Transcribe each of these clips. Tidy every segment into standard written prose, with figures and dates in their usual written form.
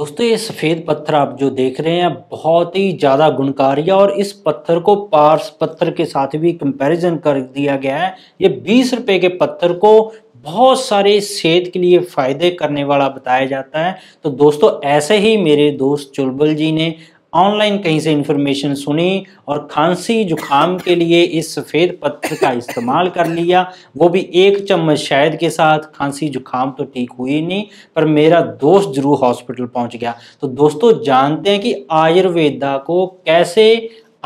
दोस्तों ये सफ़ेद पत्थर आप जो देख रहे हैं बहुत ही ज़्यादा गुणकारी है और इस पत्थर को पार्स पत्थर के साथ भी कंपैरिजन कर दिया गया है। ये 20 रुपये के पत्थर को बहुत सारे सेहत के लिए फ़ायदे करने वाला बताया जाता है। तो दोस्तों ऐसे ही मेरे दोस्त चुलबुल जी ने ऑनलाइन कहीं से इन्फॉर्मेशन सुनी और खांसी जुकाम के लिए इस सफ़ेद पत्थर का इस्तेमाल कर लिया, वो भी 1 चम्मच शहद के साथ। खांसी जुकाम तो ठीक हुई नहीं पर मेरा दोस्त जरूर हॉस्पिटल पहुंच गया। तो दोस्तों जानते हैं कि आयुर्वेदा को कैसे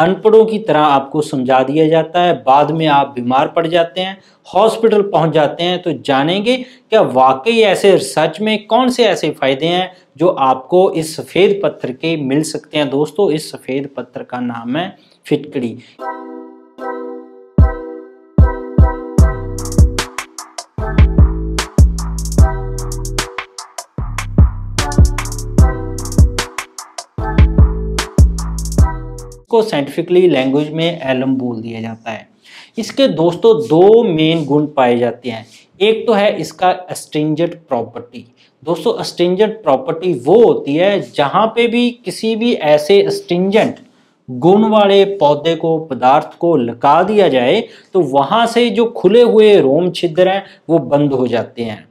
अनपढ़ों की तरह आपको समझा दिया जाता है, बाद में आप बीमार पड़ जाते हैं, हॉस्पिटल पहुंच जाते हैं। तो जानेंगे क्या वाकई ऐसे रिसर्च में कौन से ऐसे फ़ायदे हैं जो आपको इस सफ़ेद पत्थर के मिल सकते हैं। दोस्तों इस सफ़ेद पत्थर का नाम है फिटकड़ी। को साइंटिफिकली लैंग्वेज में एलम बोल दिया जाता है। इसके दोस्तों 2 मेन गुण पाए जाते हैं। एक तो है इसका एस्ट्रिंजेंट प्रॉपर्टी। दोस्तों एस्ट्रिंजेंट प्रॉपर्टी वो होती है जहाँ पे भी किसी भी ऐसे एस्ट्रिंजेंट गुण वाले पौधे को पदार्थ को लगा दिया जाए तो वहाँ से जो खुले हुए रोम छिद्र हैं वो बंद हो जाते हैं,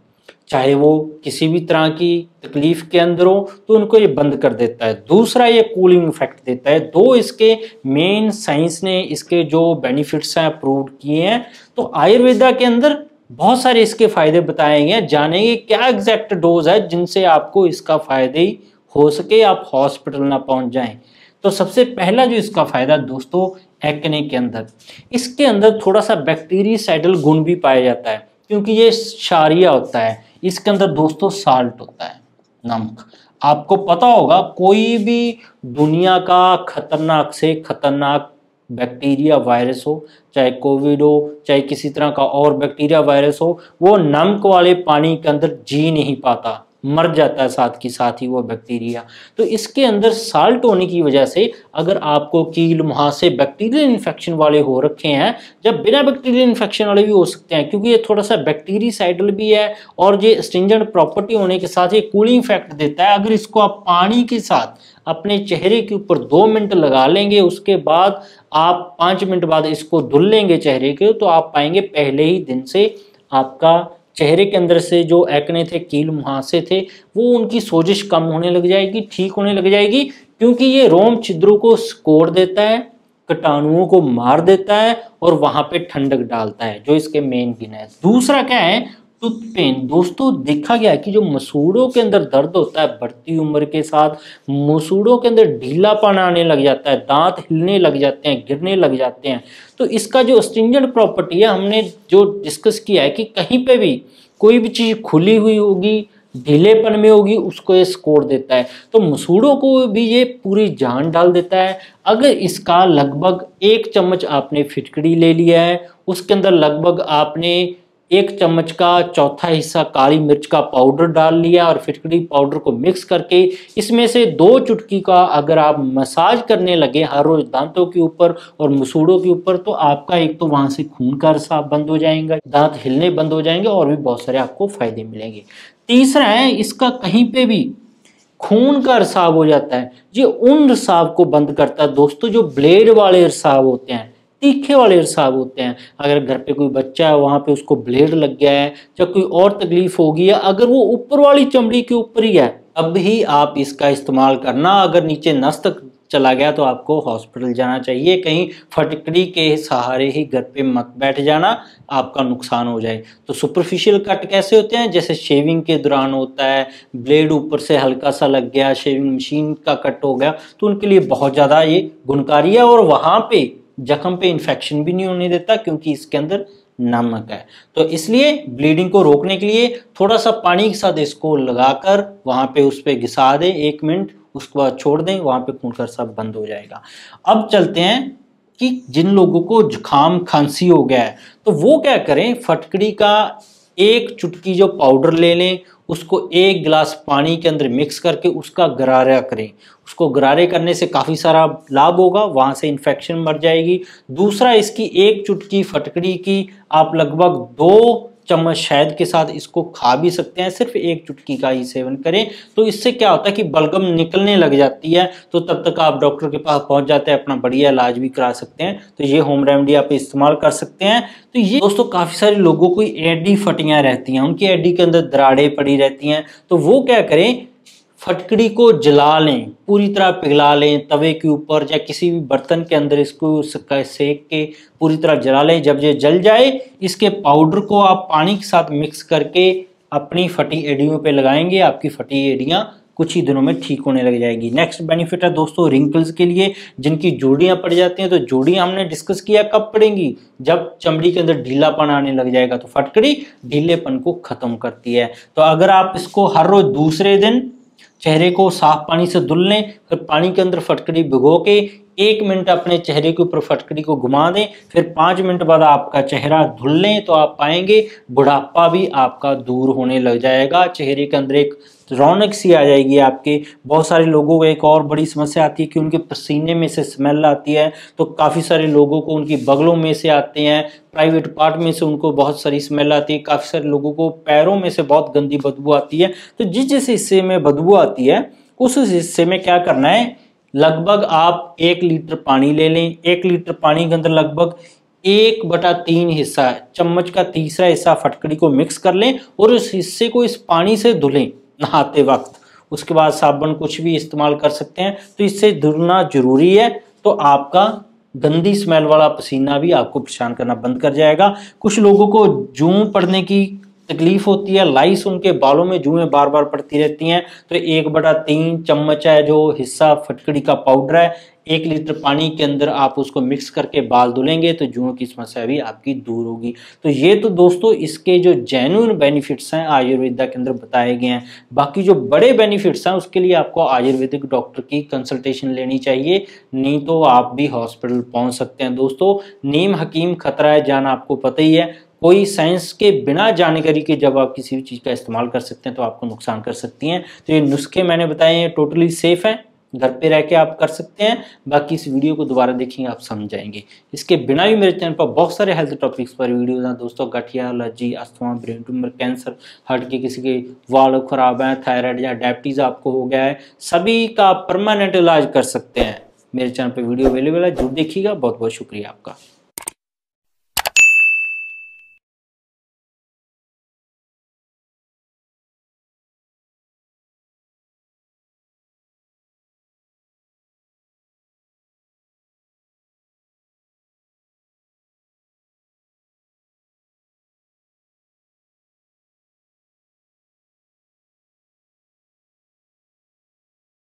चाहे वो किसी भी तरह की तकलीफ के अंदर हो तो उनको ये बंद कर देता है। दूसरा ये कूलिंग इफेक्ट देता है। 2 इसके मेन साइंस ने इसके जो बेनिफिट्स हैं प्रूव किए हैं। तो आयुर्वेदा के अंदर बहुत सारे इसके फायदे बताए गए। जानेंगे क्या एग्जैक्ट डोज है जिनसे आपको इसका फायदे हो सके, आप हॉस्पिटल ना पहुंच जाएं। तो सबसे पहला जो इसका फायदा दोस्तों एक्ने के अंदर, इसके अंदर थोड़ा सा बैक्टीरिसाइडल गुण भी पाया जाता है क्योंकि ये क्षारीय होता है। इसके अंदर दोस्तों साल्ट होता है, नमक। आपको पता होगा कोई भी दुनिया का खतरनाक से खतरनाक बैक्टीरिया वायरस हो, चाहे कोविड हो, चाहे किसी तरह का और बैक्टीरिया वायरस हो, वो नमक वाले पानी के अंदर जी नहीं पाता, मर जाता है साथ के साथ ही वो बैक्टीरिया। तो इसके अंदर साल्ट होने की वजह से अगर आपको कील मुहासे बैक्टीरियल इन्फेक्शन वाले हो रखे हैं, जब बिना बैक्टीरियल इन्फेक्शन वाले भी हो सकते हैं क्योंकि ये थोड़ा सा बैक्टीरिसाइडल भी है और ये स्टिंजेंट प्रॉपर्टी होने के साथ ये कूलिंग इफेक्ट देता है। अगर इसको आप पानी के साथ अपने चेहरे के ऊपर 2 मिनट लगा लेंगे, उसके बाद आप 5 मिनट बाद इसको धुल लेंगे चेहरे के, तो आप पाएंगे पहले ही दिन से आपका चेहरे के अंदर से जो एक्ने थे, कील मुहासे थे, वो उनकी सोजिश कम होने लग जाएगी, ठीक होने लग जाएगी क्योंकि ये रोम छिद्रों को सिकोड़ देता है, कीटाणुओं को मार देता है और वहाँ पे ठंडक डालता है, जो इसके मेन गुण है। दूसरा क्या है, टूथ पेन। दोस्तों देखा गया कि जो मसूड़ों के अंदर दर्द होता है बढ़ती उम्र के साथ, मसूड़ों के अंदर ढीलापन आने लग जाता है, दांत हिलने लग जाते हैं, गिरने लग जाते हैं। तो इसका जो स्टिंजेंट प्रॉपर्टी है, हमने जो डिस्कस किया है कि कहीं पे भी कोई भी चीज़ खुली हुई होगी, ढीलेपन में होगी, उसको ये सिकोड़ देता है। तो मसूड़ों को भी ये पूरी जान डाल देता है। अगर इसका लगभग 1 चम्मच आपने फिटकड़ी ले लिया है, उसके अंदर लगभग आपने 1 चम्मच का 1/4 हिस्सा काली मिर्च का पाउडर डाल लिया और फिटकड़ी पाउडर को मिक्स करके इसमें से 2 चुटकी का अगर आप मसाज करने लगे हर रोज दांतों के ऊपर और मसूड़ों के ऊपर, तो आपका एक तो वहाँ से खून का रिसाव बंद हो जाएगा, दांत हिलने बंद हो जाएंगे और भी बहुत सारे आपको फायदे मिलेंगे। तीसरा है इसका कहीं पे भी खून का रिसाव हो जाता है, ये उन रिसाव को बंद करता है। दोस्तों जो ब्लेड वाले रिसाव होते हैं, तीखे वाले रिसाव होते हैं, अगर घर पे कोई बच्चा है वहाँ पे उसको ब्लेड लग गया है या कोई और तकलीफ होगी, या अगर वो ऊपर वाली चमड़ी के ऊपर ही है, अब ही आप इसका इस्तेमाल करना। अगर नीचे नस तक चला गया तो आपको हॉस्पिटल जाना चाहिए, कहीं फटकड़ी के सहारे ही घर पे मत बैठ जाना, आपका नुकसान हो जाए। तो सुपरफिशियल कट कैसे होते हैं, जैसे शेविंग के दौरान होता है, ब्लेड ऊपर से हल्का सा लग गया, शेविंग मशीन का कट हो गया, तो उनके लिए बहुत ज़्यादा ये गुणकारी है और वहाँ पे जख्म पे इन्फेक्शन भी नहीं होने देता क्योंकि इसके अंदर नमक है। तो इसलिए ब्लीडिंग को रोकने के लिए थोड़ा सा पानी के साथ इसको लगाकर वहाँ पे उस पर घिसा दें 1 मिनट, उसके बाद छोड़ दें, वहाँ पे खून का सब बंद हो जाएगा। अब चलते हैं कि जिन लोगों को जुकाम खांसी हो गया है तो वो क्या करें, फटकड़ी का 1 चुटकी जो पाउडर ले लें, उसको 1 गिलास पानी के अंदर मिक्स करके उसका गरारा करें। उसको गरारे करने से काफ़ी सारा लाभ होगा, वहाँ से इन्फेक्शन मर जाएगी। दूसरा इसकी 1 चुटकी फटकड़ी की आप लगभग 2 चम्मच शहद के साथ इसको खा भी सकते हैं, सिर्फ एक चुटकी का ही सेवन करें। तो इससे क्या होता है कि बलगम निकलने लग जाती है, तो तब तक आप डॉक्टर के पास पहुंच जाते हैं, अपना बढ़िया इलाज भी करा सकते हैं। तो ये होम रेमेडी आप इस्तेमाल कर सकते हैं। तो ये दोस्तों काफ़ी सारे लोगों को एडी फटियाँ रहती हैं, उनकी एडी के अंदर दराड़ें पड़ी रहती हैं, तो वो क्या करें, फटकड़ी को जला लें, पूरी तरह पिघला लें तवे के ऊपर या किसी भी बर्तन के अंदर, इसको सेक के पूरी तरह जला लें। जब ये जल जाए, इसके पाउडर को आप पानी के साथ मिक्स करके अपनी फटी एड़ियों पे लगाएंगे, आपकी फटी एड़ियाँ कुछ ही दिनों में ठीक होने लग जाएगी। नेक्स्ट बेनिफिट है दोस्तों रिंकल्स के लिए, जिनकी जोड़ियाँ पड़ जाती हैं, तो जोड़ियाँ हमने डिस्कस किया कब पड़ेंगी, जब चमड़ी के अंदर ढीलापन आने लग जाएगा, तो फटकड़ी ढीलेपन को ख़त्म करती है। तो अगर आप इसको हर रोज़ दूसरे दिन चेहरे को साफ पानी से धुल लें, फिर पानी के अंदर फटकड़ी भिगो के 1 मिनट अपने चेहरे के ऊपर फटकड़ी को घुमा दें, फिर 5 मिनट बाद आपका चेहरा धुल लें, तो आप पाएंगे बुढ़ापा भी आपका दूर होने लग जाएगा, चेहरे के अंदर एक रौनक सी आ जाएगी आपके। बहुत सारे लोगों को एक और बड़ी समस्या आती है कि उनके पसीने में से स्मेल आती है, तो काफ़ी सारे लोगों को उनकी बगलों में से आते हैं, प्राइवेट पार्ट में से उनको बहुत सारी स्मेल आती है, काफ़ी सारे लोगों को पैरों में से बहुत गंदी बदबू आती है। तो जिस जिस हिस्से में बदबू आती है उस हिस्से में क्या करना है, लगभग आप 1 लीटर पानी ले लें, 1 लीटर पानी के अंदर लगभग 1/3 हिस्सा, चम्मच का तीसरा हिस्सा फटकड़ी को मिक्स कर लें और उस हिस्से को इस पानी से धुलें नहाते वक्त। उसके बाद साबुन कुछ भी इस्तेमाल कर सकते हैं, तो इससे धुलना जरूरी है, तो आपका गंदी स्मेल वाला पसीना भी आपको परेशान करना बंद कर जाएगा। कुछ लोगों को जूं पड़ने की तकलीफ होती है, लाइस उनके बालों में जूएं बार बार पड़ती रहती हैं, तो 1/3 चम्मच है जो हिस्सा फटकड़ी का पाउडर है, 1 लीटर पानी के अंदर आप उसको मिक्स करके बाल धुलेंगे, तो जूओं की समस्या भी आपकी दूर होगी। तो ये तो दोस्तों इसके जो जेन्युइन बेनिफिट्स हैं आयुर्वेदा के अंदर बताए गए हैं। बाकी जो बड़े बेनिफिट्स हैं उसके लिए आपको आयुर्वेदिक डॉक्टर की कंसल्टेशन लेनी चाहिए, नहीं तो आप भी हॉस्पिटल पहुँच सकते हैं। दोस्तों नीम हकीम खतरा है जान, आपको पता ही है, कोई साइंस के बिना जानकारी के जब आप किसी भी चीज़ का इस्तेमाल कर सकते हैं तो आपको नुकसान कर सकती हैं। तो ये नुस्खे मैंने बताए हैं टोटली सेफ़ हैं, घर पे रह के आप कर सकते हैं। बाकी इस वीडियो को दोबारा देखेंगे, आप समझाएंगे। इसके बिना भी मेरे चैनल पर बहुत सारे हेल्थ टॉपिक्स पर वीडियोज हैं दोस्तों, गठिया, allergy, asthma, brain tumour, cancer, heart के किसी के वाल खराब हैं, थायराइड या डायबिटीज़ आपको हो गया है, सभी का परमानेंट इलाज कर सकते हैं। मेरे चैनल पर वीडियो अवेलेबल है, जरूर देखिएगा। बहुत बहुत शुक्रिया आपका।